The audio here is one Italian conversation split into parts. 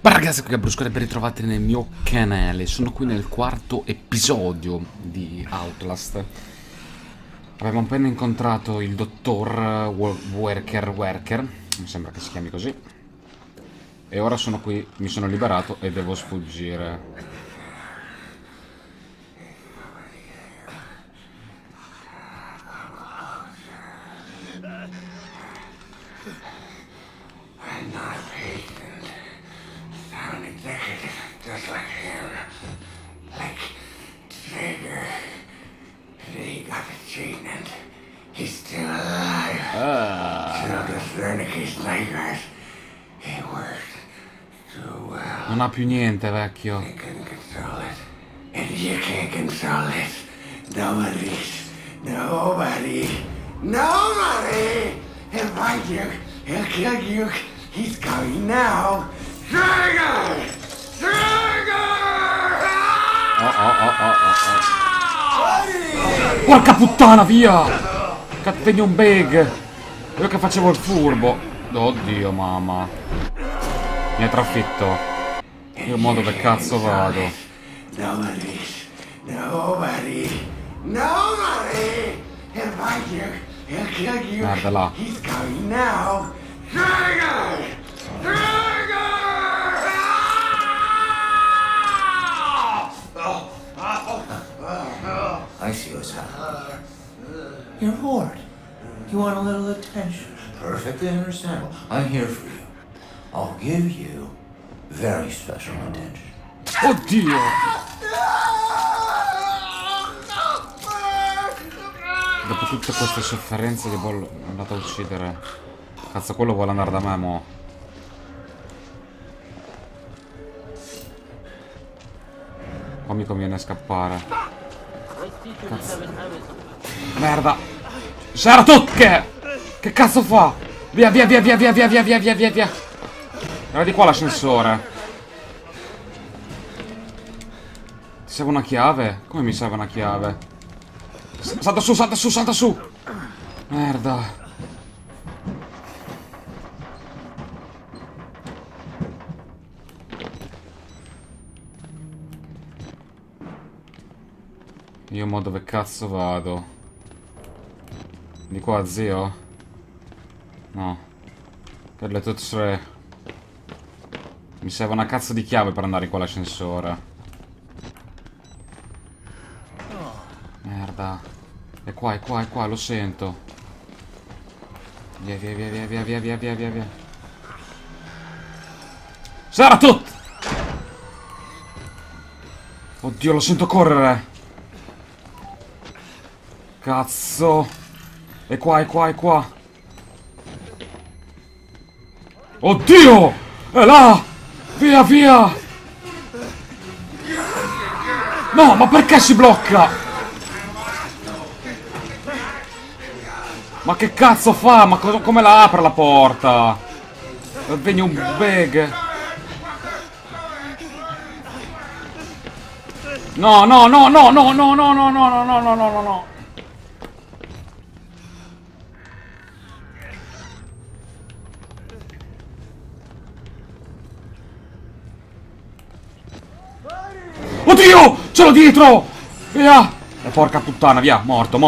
Ragazzi, qui a Bruscore, ben ritrovati nel mio canale. Sono qui nel quarto episodio di Outlast. Abbiamo appena incontrato il dottor Worker, mi sembra che si chiami così. E ora sono qui, mi sono liberato e devo sfuggire. Non ha più niente, vecchio. Oh. Porca puttana, via! Cattegno un big! Io che facevo il furbo. Oddio, mamma. Mi ha trafitto. Io mo dove cazzo vado? Guarda là. I see what's happening. You're bored. You want a little attention. Perfectly understandable. I'm here for you. I'll give you very special attention. Oddio! Dopo tutte queste sofferenze che voglio andare a uccidere. Cazzo, quello vuole andare da me, mo. Qua mi conviene scappare. Cazzo. Merda! C'era tutte! Che cazzo fa? Via! Era di qua l'ascensore. Ti serve una chiave? Come mi serve una chiave? Salta su! Merda. Io mo dove cazzo vado? Di qua, zio? No. Per le tue tre. Mi serve una cazzo di chiave per andare con l'ascensore. Merda. È qua, lo sento. Via. Sarà tutto! Oddio, lo sento correre. Cazzo. È qua. Oddio! È là! Via! No, ma perché si blocca? Ma che cazzo fa? Ma come la apre la porta? Vieni un beg. No. Oddio! Ce l'ho dietro! Via! E porca puttana, via! Morto!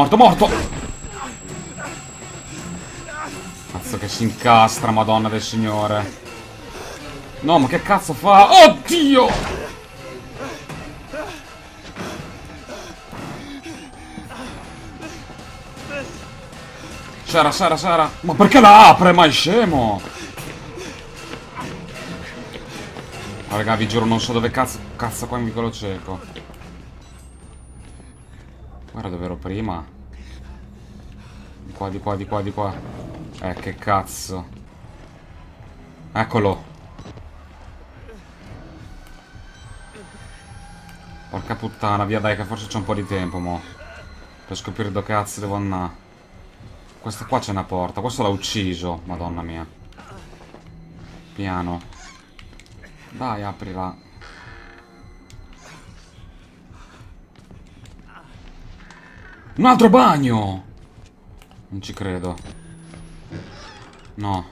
Cazzo che si incastra, madonna del signore! No, ma che cazzo fa? Oddio! Sara! Ma perché la apre? Ma è scemo! Ma raga, vi giuro, non so dove cazzo qua in vicolo cieco. Guarda dove ero prima. Di qua. Che cazzo. Eccolo. Porca puttana, via dai, che forse c'è un po' di tempo, mo. Per scoprire dove cazzo devo andare. Questa qua c'è una porta, questo l'ha ucciso, madonna mia. Piano. Dai, aprila. Un altro bagno! Non ci credo. No.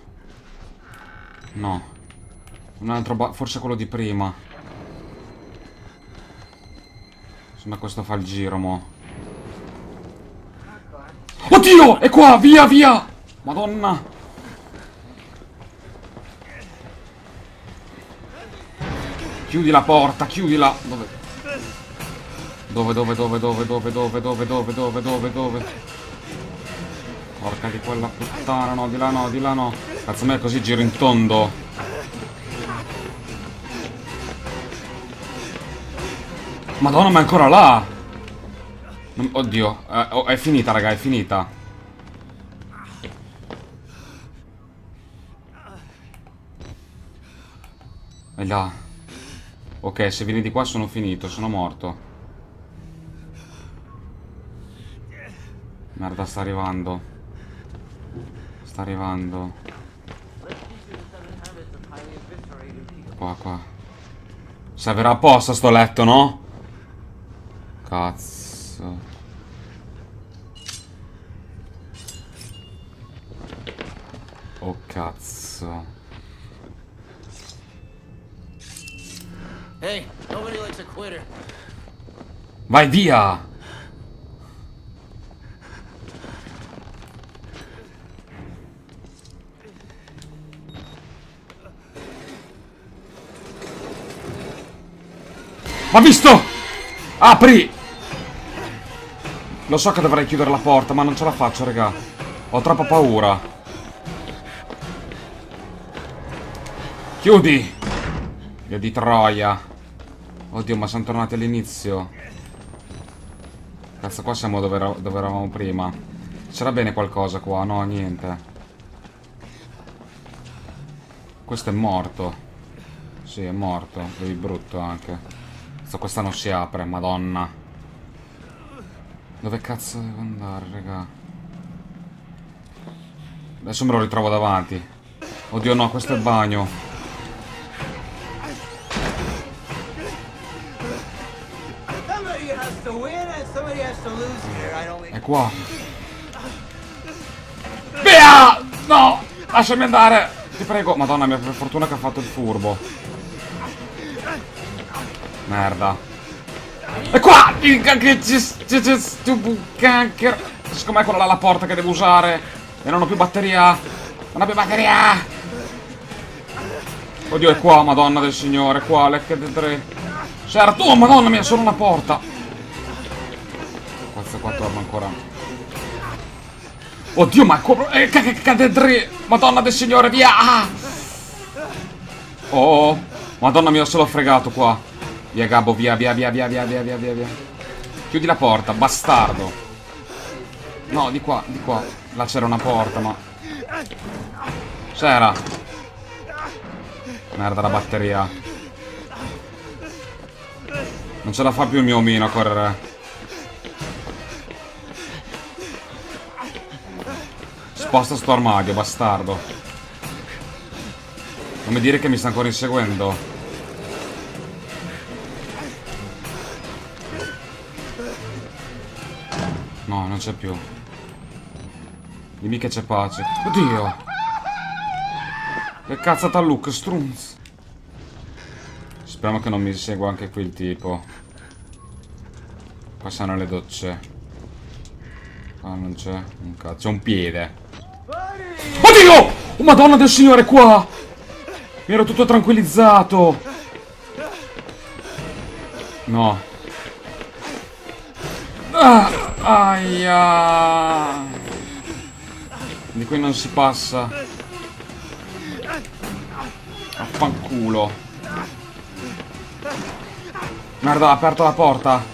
Un altro forse quello di prima. Insomma questo fa il giro mo. Oddio! È qua! Via via! Madonna! Chiudi la porta, chiudila! Dove? Dove? Porca di quella puttana, no, di là no, di là no. Cazzo, me così giro in tondo. Madonna, ma è ancora là. Oddio, è finita, raga, è finita. E là. Ok, se vieni di qua sono finito, sono morto. Merda, sta arrivando. Sta arrivando. Qua, qua. Servirà apposta sto letto, no? Cazzo. Oh, cazzo. Vai via! Ma visto! Apri! Lo so che dovrei chiudere la porta, ma non ce la faccio, raga. Ho troppa paura. Chiudi! Dio di troia. Oddio, ma siamo tornati all'inizio. Cazzo, qua siamo dove eravamo prima. C'era bene qualcosa qua? No, niente. Questo è morto. Sì, è morto. È brutto anche. Questa non si apre, madonna. Dove cazzo devo andare, raga? Adesso me lo ritrovo davanti. Oddio no, questo è il bagno. È qua. Via! No! Lasciami andare! Ti prego. Madonna mia, per fortuna che ha fatto il furbo. Merda. E qua! Siccome è quella là la porta che devo usare. E non ho più batteria. Non ho più batteria. Oddio, è qua, madonna del signore. Qua, l'H3. Certo, oh, madonna mia, solo una porta. Questa qua torna ancora. Oddio, ma cade 3. Madonna del signore, via. Oh, madonna mia, ho solo fregato qua. Via Gabbo, via, via, via, via, via, via, via, via, via. Chiudi la porta, bastardo. No, di qua, di qua. Là c'era una porta, ma... c'era. Merda, la batteria. Non ce la fa più il mio omino a correre. Sposta sto armadio, bastardo. Non mi dire che mi sta ancora inseguendo. No, non c'è più. Dimmi che c'è pace. Oddio! Che cazzo talluc, strunz! Speriamo che non mi segua anche qui il tipo. Qua sono le docce. Qua non c'è un cazzo. C'è un piede. Oddio! Oh, madonna del signore, qua! Mi ero tutto tranquillizzato. No. Ah! Aia. Di qui non si passa. Affanculo. Merda, ha aperto la porta.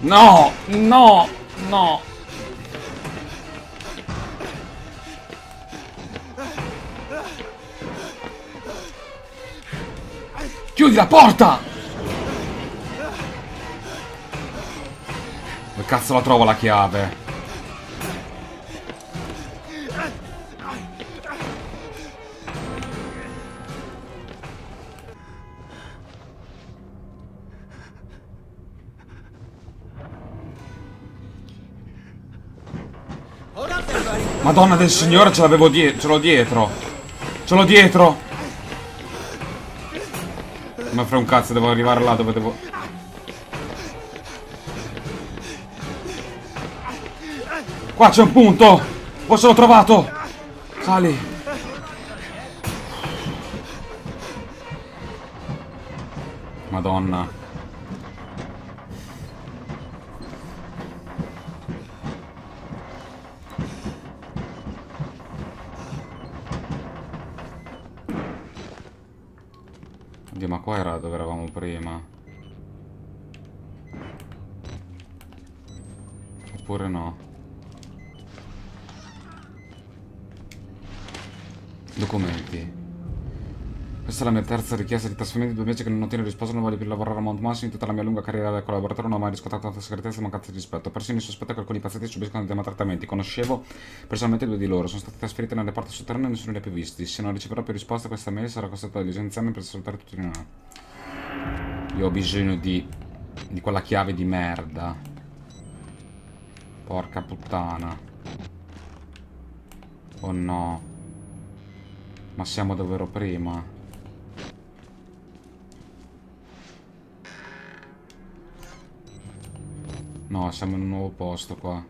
No, no, no. Chiudi la porta. Cazzo la trovo la chiave. Madonna del signore, ce l'avevo dietro. Ce l'ho dietro. Ce l'ho dietro. Ma fra un cazzo devo arrivare là dove devo... Qua c'è un punto! Forse l'ho trovato! Sali! Madonna. Oddio, ma qua era dove eravamo prima. Oppure no? Documenti. Questa è la mia terza richiesta di trasferimento. 2 mesi che non ottiene risposta. Non vale più lavorare a Mount Massive. In tutta la mia lunga carriera da collaboratore non ho mai riscontrato tanta segretezza e mancanza di rispetto. Persino il sospetto che alcuni pazienti subiscono dei maltrattamenti. Conoscevo personalmente 2 di loro. Sono stati trasferiti nel reparto sotterraneo e nessuno li ha più visti. Se non riceverò più risposta questa mail sarò costretto a licenziarmi per salutare tutti in una. Io ho bisogno di quella chiave di merda. Porca puttana. Oh no. Ma siamo dove ero prima. No, siamo in un nuovo posto qua.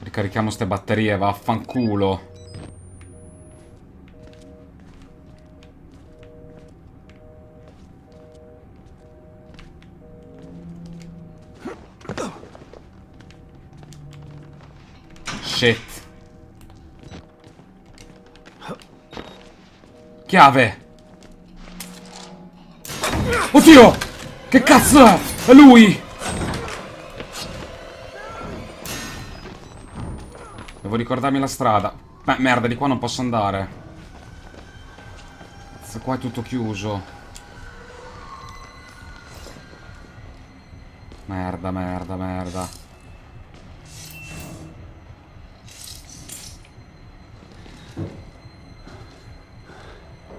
Ricarichiamo ste batterie, vaffanculo. Shit. Chiave. Oddio. Che cazzo è? È lui. Devo ricordarmi la strada. Beh, merda, di qua non posso andare. Cazzo, qua è tutto chiuso. Merda, merda, merda.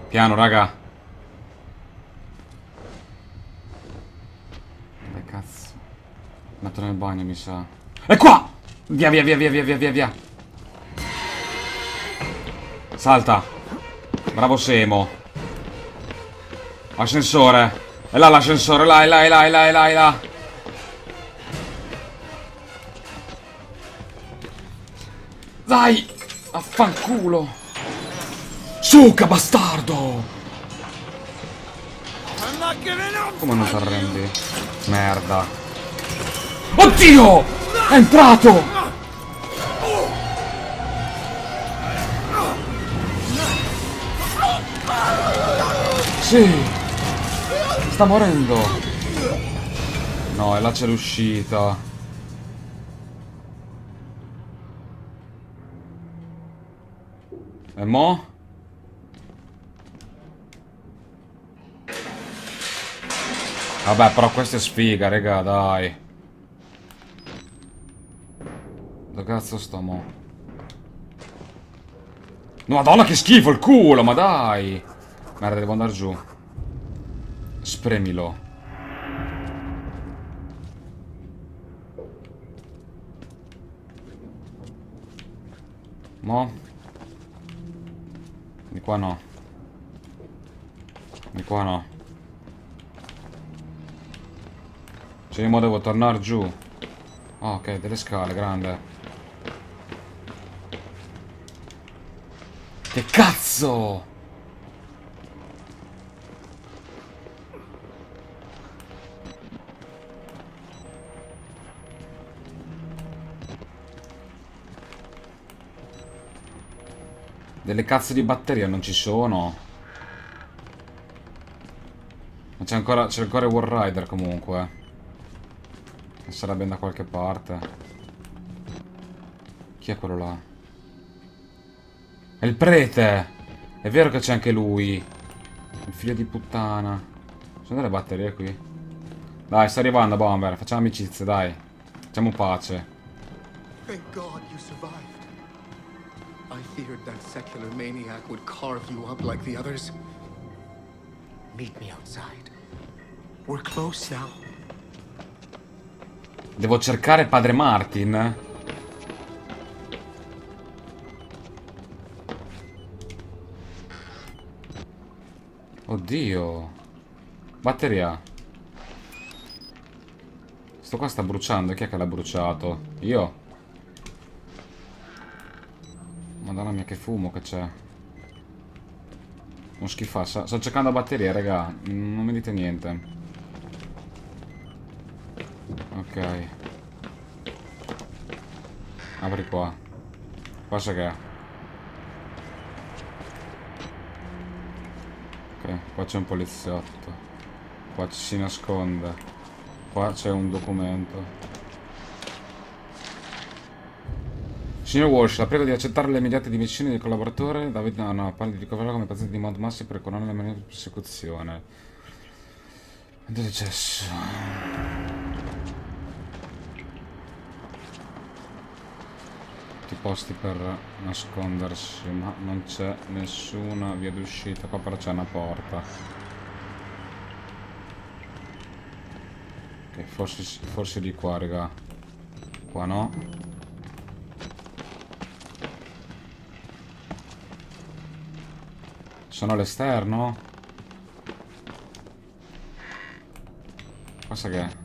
Piano, raga. Dove cazzo? Metto nel bagno, mi sa. È qua! Via, via, via, via, via, via, via. Salta. Bravo Semo. Ascensore. È là l'ascensore, là, è là, è là, è là, è là, è là. Dai! Affanculo! Succa bastardo! Come non ti arrendi? Merda! Oddio! È entrato! Sì! Sta morendo! No, e là c'è l'uscita! E mo? Vabbè, però questa è sfiga, raga, dai. Dove cazzo sto mo? No, madonna, che schifo il culo, ma dai. Merda, devo andare giù. Spremilo. Mo? Di qua no. Di qua no. Cioè, io devo tornare giù. Oh, ok, delle scale, grande. Che cazzo! Delle cazzo di batterie non ci sono. Ma c'è ancora il War Rider comunque. Sarà ben da qualche parte. Chi è quello là? È il prete. È vero che c'è anche lui. Il figlio di puttana. Sono delle batterie qui. Dai, sta arrivando Bomber. Facciamo amicizia, dai. Facciamo pace. Thank God you survived. I feared that secular maniac would carve you up like the others. Meet me outside. We're close now. Devo cercare Padre Martin. Oddio. Batteria. Sto qua sta bruciando. Chi è che l'ha bruciato? Io. Madonna mia che fumo che c'è. Non schifassa. Sto cercando la batteria, raga. Non mi dite niente. Ok. Apri qua. Passa che. Ok, qua c'è un poliziotto. Qua ci si nasconde. Qua c'è un documento. Signor Walsh, la prego di accettare le immediate dimissioni del collaboratore David Nano, a parte di ricoverlo come paziente di Mount Massive per coronare la mia persecuzione. Quanto è successo? Posti per nascondersi, ma non c'è nessuna via d'uscita. Qua però c'è una porta che forse di qua, raga. Qua no. Sono all'esterno. Cosa che è? Che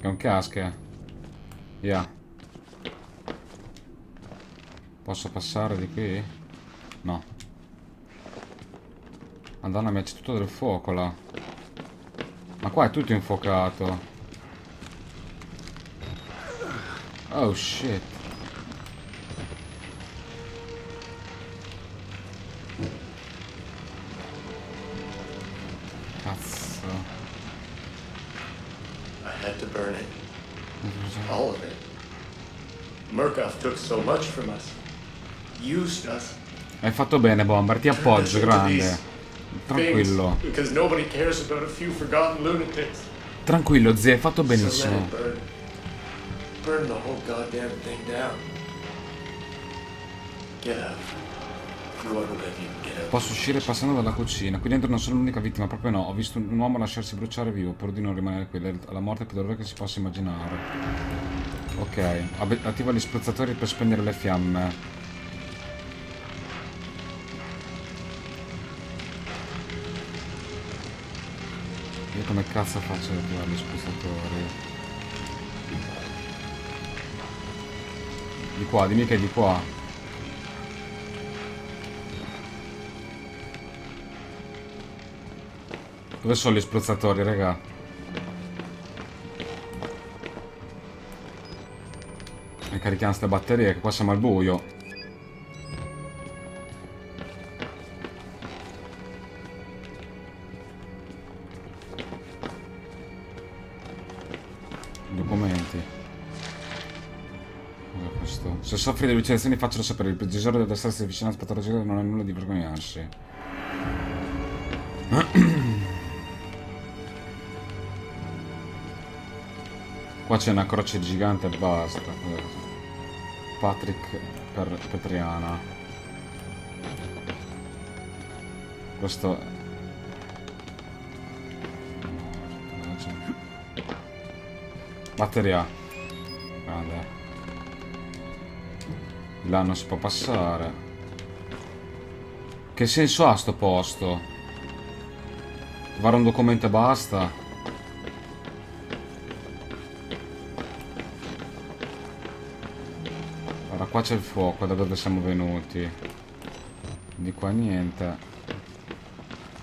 è un casco. Yeah. Posso passare di qui? No. Madonna mia, c'è tutto del fuoco là. Ma qua è tutto infuocato. Oh shit. Cazzo. I had to burn it. All of it. Murkoff took so much from us. Hai fatto bene, Bomber, ti appoggio, grande. Tranquillo. Tranquillo, zia, hai fatto benissimo. Posso uscire passando dalla cucina. Qui dentro non sono l'unica vittima, proprio no. Ho visto un uomo lasciarsi bruciare vivo, pur di non rimanere qui. La morte è più dolore che si possa immaginare. Ok, attiva gli spruzzatori per spegnere le fiamme. Come cazzo faccio ad attivare gli spostatori? Di qua, dimmi che è di qua. Dove sono gli spruzzatori, raga? E carichiamo ste batterie, che qua siamo al buio. Se soffri di allucinazioni faccelo sapere, il precisore deve essere vicino al patologico e non è nulla di vergognarsi. Qua c'è una croce gigante e basta. Patrick per Petriana. Questo è... Batteria. Grande. Là non si può passare. Che senso ha sto posto? Trovare un documento e basta. Allora qua c'è il fuoco, da dove siamo venuti. Di qua niente.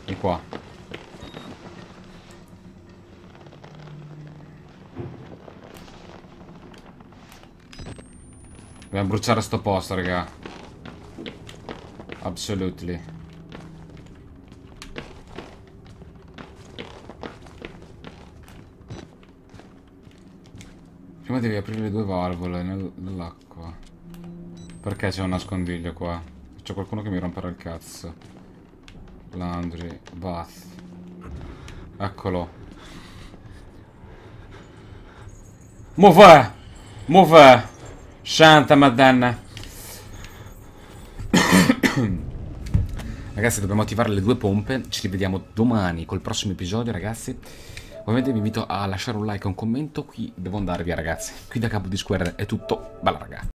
Di qua. Dobbiamo bruciare sto posto, raga. Absolutely. Prima devi aprire le due valvole nell'acqua. Perché c'è un nascondiglio qua? C'è qualcuno che mi romperà il cazzo. Laundry, bath. Eccolo. Muove! Muove! Santa Madonna. Ragazzi, dobbiamo attivare le due pompe. Ci rivediamo domani col prossimo episodio, ragazzi. Ovviamente vi invito a lasciare un like e un commento. Qui devo andare via, ragazzi. Qui da Capo di Square è tutto. Bella raga.